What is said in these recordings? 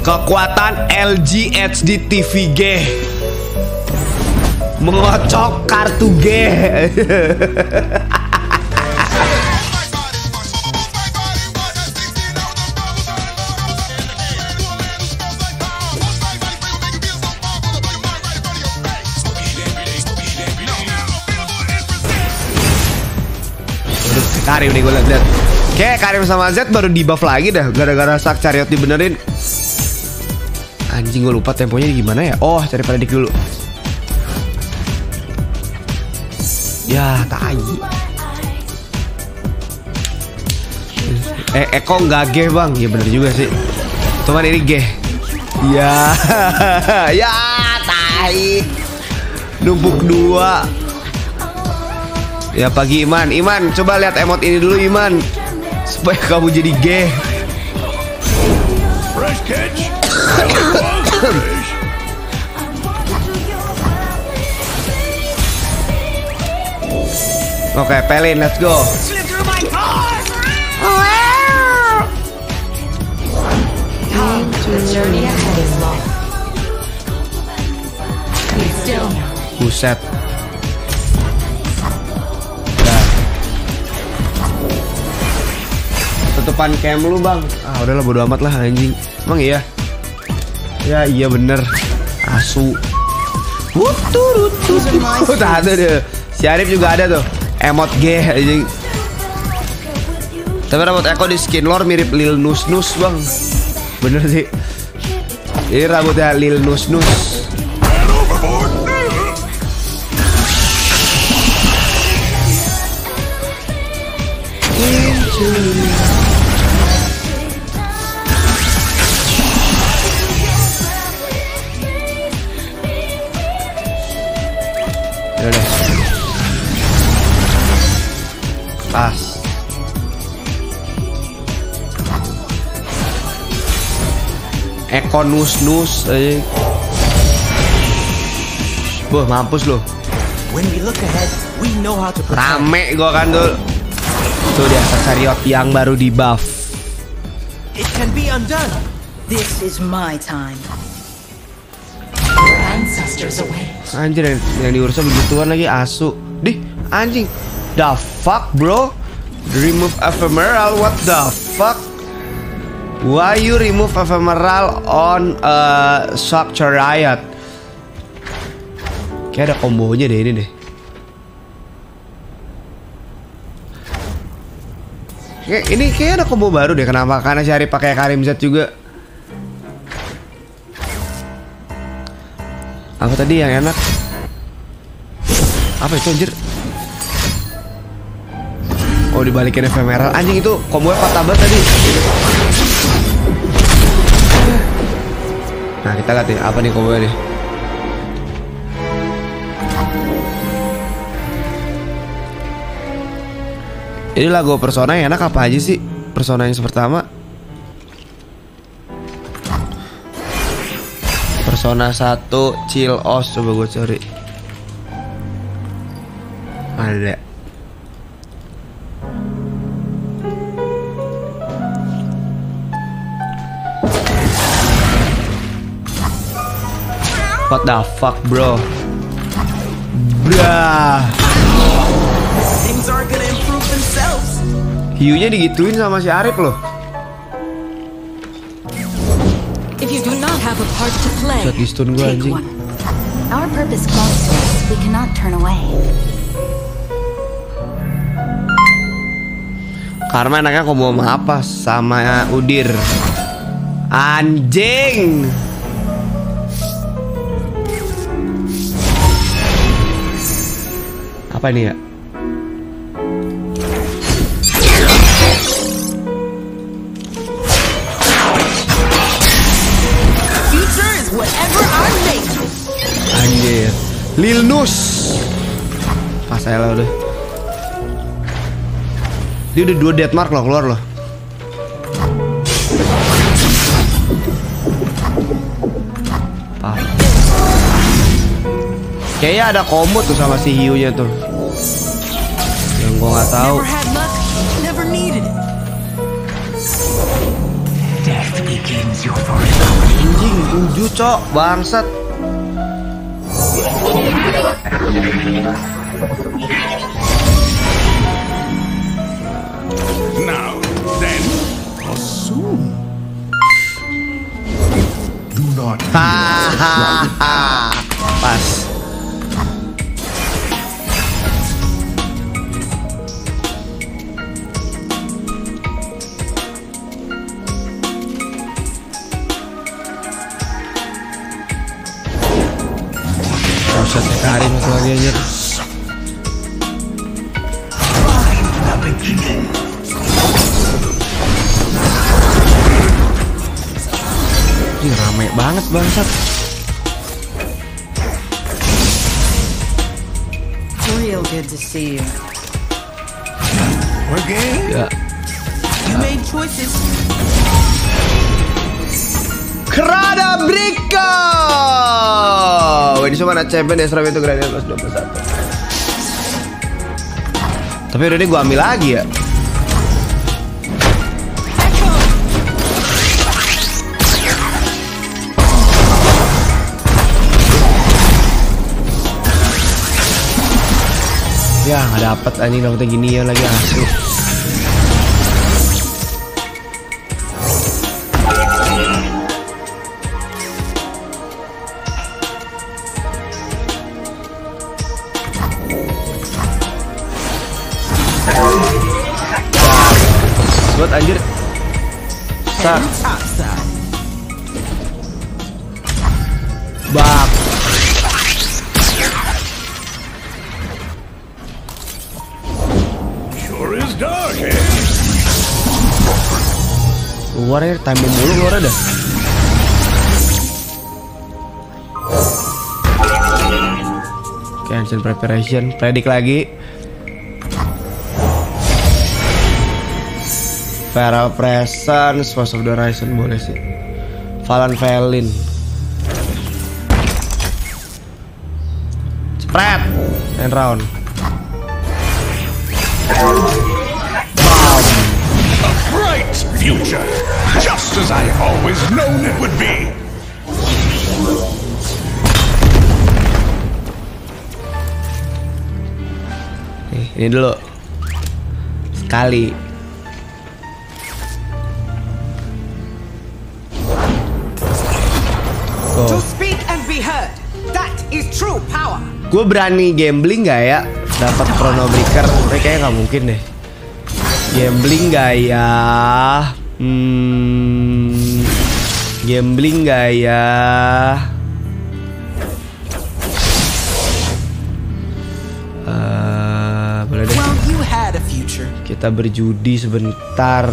Kekuatan LG HD TV G mengocok kartu G. Karim nih gue liat-liat. Kayak Karim sama Z baru di buff lagi dah, gara-gara Stark Chariot dibenerin. Anjing, gue lupa temponya gimana ya. Oh, cari predik dulu. Ya tai. Eko nggak geh bang. Ya bener juga sih. Cuman ini geh. Ya ya tai. Numpuk dua. Ya pagi Iman, Iman coba lihat emot ini dulu Iman, supaya kamu jadi gay. Oke, Pelin, let's go. Buset. Tutupan cam lu bang. Ah udahlah bodo amat lah anjing. Emang iya? Ya iya bener. Asu. Wuturututu. Udah ada deh. Si Arif juga ada tuh. Emot G anjing. Tapi rambut Eko di skin lore mirip Lil Nus Nus bang. Bener sih. Ini rambutnya Lil Nus Nus. Pas. Eko nus nus. Wah mampus loh. Rame gua kan dulu. Tuh dia Chariot yang baru di buff. It can be undone. This is my time. Ancestors away. Anjir yang diurus begituan lagi asu. Dih anjing. The fuck bro, remove ephemeral. What the fuck? Why you remove ephemeral on Stark Chariot? Kayak ada kombonya deh ini deh. Kayak ini kayak ada combo baru deh. Kenapa? Karena cari pakai Karim Z juga. Apa tadi yang enak? Apa itu anjir? Oh dibalikin ephemeral anjing itu combo patah banget tadi. Nah kita lihat nih apa nih combo nih. Ini lagu persona yang enak apa aja sih? Persona yang pertama, Persona 1 Chill Os, coba gue cari. Ada. What the fuck, bro? Brah. Things are gonna improve themselves. Hiunya digituin sama si Arif loh. If you do not have a part to play, take one. Our purpose calls to us. We cannot turn away. Karma enaknya kok mau apa sama Udir. Anjing. Apa ini ya? Anjir, Lil Nus. Pas saya lah udah. Dia udah 2 deathmark loh keluar loh. Pas. Kayaknya ada combo tuh sama si Hiu nya tuh, yang gue nggak tahu. Anjing, 7 cok, bangsat. Now then, assume. Do not. Hahaha. Pas. Proses karim sebagainya. Ini rame banget bangsat. Real good to see you. We're game. Yeah. You made choices. Krada Bricko. Ini cuma ada champion Ezra itu grade 21. Tapi udah ini gua ambil lagi ya. Ya nggak dapat anjing dong gini ya lagi asli. Buat anjir. Sak. Bak. Keluar ya, time bomb mulu keluar dah. Cancel preparation, predik lagi. Feral presence, force of the horizon boleh sih. Valen. Spread and round. Future, just as I always known it would be. Nih, ini dulu sekali. To speak and be heard, that is true power. Gue berani gambling nggak ya? Dapat Chrono Breaker, kayaknya nggak mungkin deh. Gambling gak ya? Gambling gak ya? Boleh deh. Kita berjudi sebentar.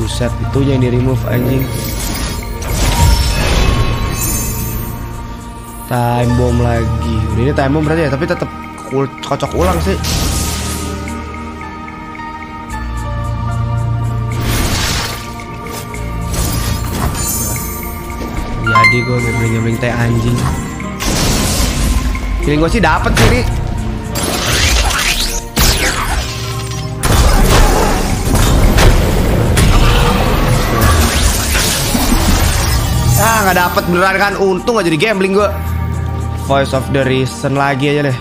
Buset, itu yang di remove anjing. Time bomb lagi. Udah ini time bomb berarti ya, tapi tetap kocok ulang sih. Jadi gue gambling teh anjing. Feeling gue sih dapet sih nih. Ah, nggak dapet beneran kan, untung aja di gambling gue. Voice of the Reason lagi aja deh.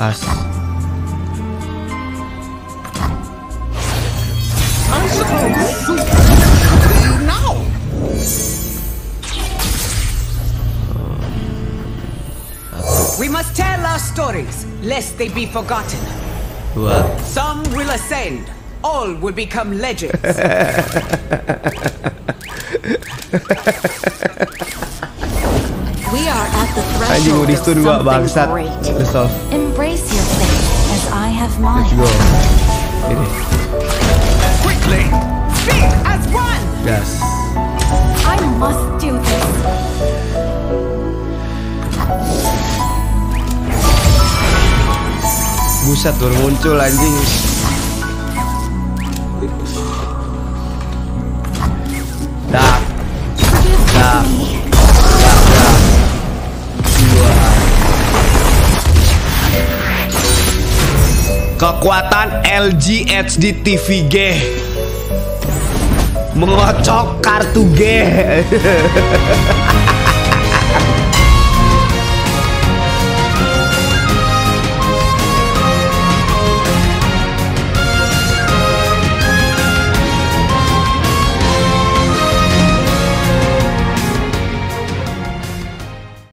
Pas. We must tell our stories lest they be forgotten. Some will ascend, all will become legends. We are at the threshold of something great. Embrace your fate as I have mine. Let's go. Quickly, speak as one. Yes. I must do this. Buset, baru muncul anjing. Dak. Dak. Dak. Kekuatan LG HD TV G mengocok kartu G.